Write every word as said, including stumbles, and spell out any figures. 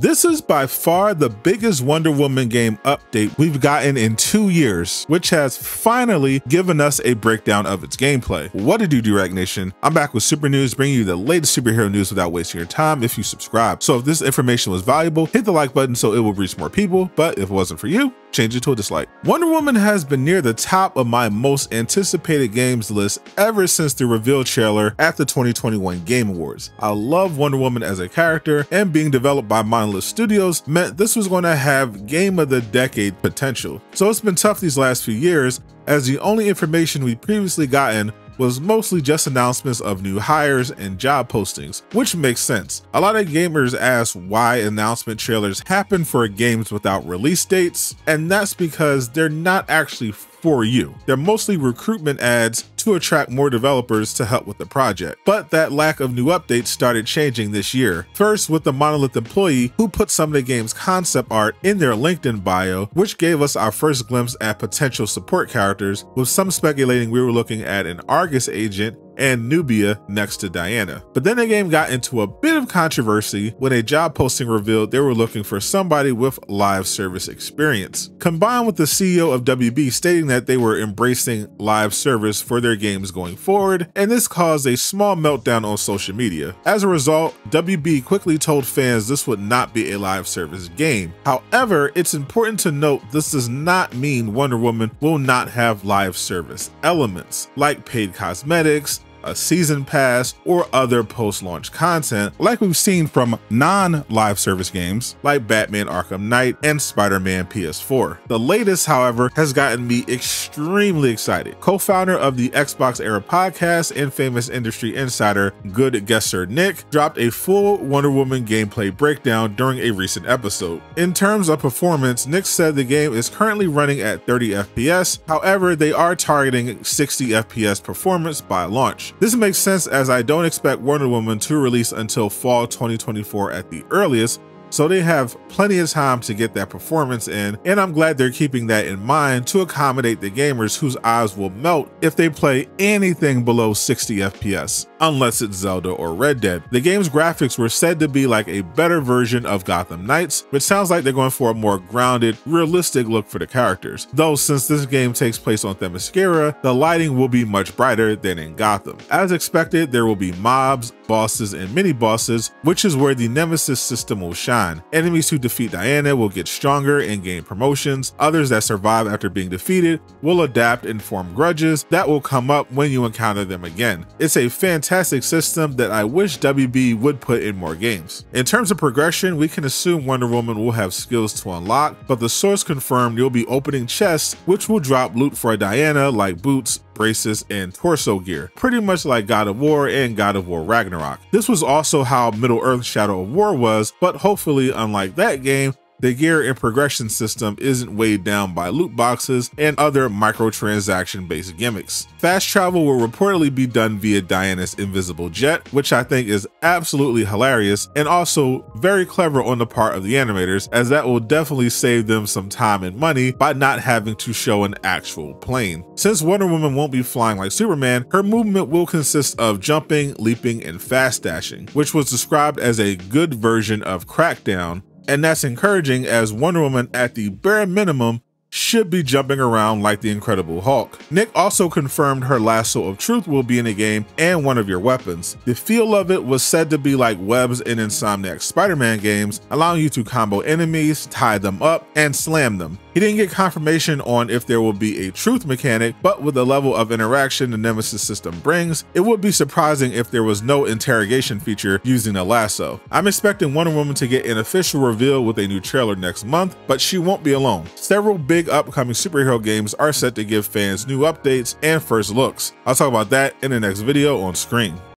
This is by far the biggest Wonder Woman game update we've gotten in two years, which has finally given us a breakdown of its gameplay. What to do, Durag Nation? I'm back with Super News, bringing you the latest superhero news without wasting your time if you subscribe. So if this information was valuable, hit the like button so it will reach more people, but if it wasn't for you, change it to a dislike. Wonder Woman has been near the top of my most anticipated games list ever since the reveal trailer at the twenty twenty-one Game Awards. I love Wonder Woman as a character, and being developed by Monolith Studios meant this was going to have game of the decade potential. So it's been tough these last few years, as the only information we previously gotten was mostly just announcements of new hires and job postings, which makes sense. A lot of gamers ask why announcement trailers happen for games without release dates, and that's because they're not actually for you. They're mostly recruitment ads to attract more developers to help with the project. But that lack of new updates started changing this year. First with the Monolith employee who put some of the game's concept art in their LinkedIn bio, which gave us our first glimpse at potential support characters, with some speculating we were looking at an Argus agent and Nubia next to Diana. But then the game got into a bit of controversy when a job posting revealed they were looking for somebody with live service experience, combined with the C E O of W B stating that they were embracing live service for their games going forward, and this caused a small meltdown on social media. As a result, W B quickly told fans this would not be a live service game. However, it's important to note this does not mean Wonder Woman will not have live service elements, like paid cosmetics, a season pass, or other post-launch content like we've seen from non-live service games like Batman Arkham Knight and Spider-Man P S four. The latest, however, has gotten me extremely excited. Co-founder of the Xbox Era podcast and famous industry insider Good Guesser Nick dropped a full Wonder Woman gameplay breakdown during a recent episode. In terms of performance, Nick said the game is currently running at thirty F P S, however, they are targeting sixty F P S performance by launch. This makes sense as I don't expect Wonder Woman to release until fall twenty twenty-four at the earliest, so they have plenty of time to get that performance in, and I'm glad they're keeping that in mind to accommodate the gamers whose eyes will melt if they play anything below sixty F P S, unless it's Zelda or Red Dead. The game's graphics were said to be like a better version of Gotham Knights, which sounds like they're going for a more grounded, realistic look for the characters. Though since this game takes place on Themyscira, the lighting will be much brighter than in Gotham. As expected, there will be mobs, bosses, and mini-bosses, which is where the Nemesis system will shine. Enemies who defeat Diana will get stronger and gain promotions. Others that survive after being defeated will adapt and form grudges that will come up when you encounter them again. It's a fantastic system that I wish W B would put in more games. In terms of progression, we can assume Wonder Woman will have skills to unlock, but the source confirmed you'll be opening chests which will drop loot for Diana like boots, braces, and torso gear, pretty much like God of War and God of War Ragnarok. This was also how Middle-earth: Shadow of War was, but hopefully, unlike that game, the gear and progression system isn't weighed down by loot boxes and other microtransaction-based gimmicks. Fast travel will reportedly be done via Diana's invisible jet, which I think is absolutely hilarious and also very clever on the part of the animators, as that will definitely save them some time and money by not having to show an actual plane. Since Wonder Woman won't be flying like Superman, her movement will consist of jumping, leaping, and fast dashing, which was described as a good version of Crackdown. And that's encouraging, as Wonder Woman at the bare minimum should be jumping around like the Incredible Hulk. Nick also confirmed her Lasso of Truth will be in the game and one of your weapons. The feel of it was said to be like webs in Insomniac Spider-Man games, allowing you to combo enemies, tie them up, and slam them. He didn't get confirmation on if there will be a truth mechanic, but with the level of interaction the Nemesis system brings, it would be surprising if there was no interrogation feature using the lasso. I'm expecting Wonder Woman to get an official reveal with a new trailer next month, but she won't be alone. Several big upcoming superhero games are set to give fans new updates and first looks. I'll talk about that in the next video on screen.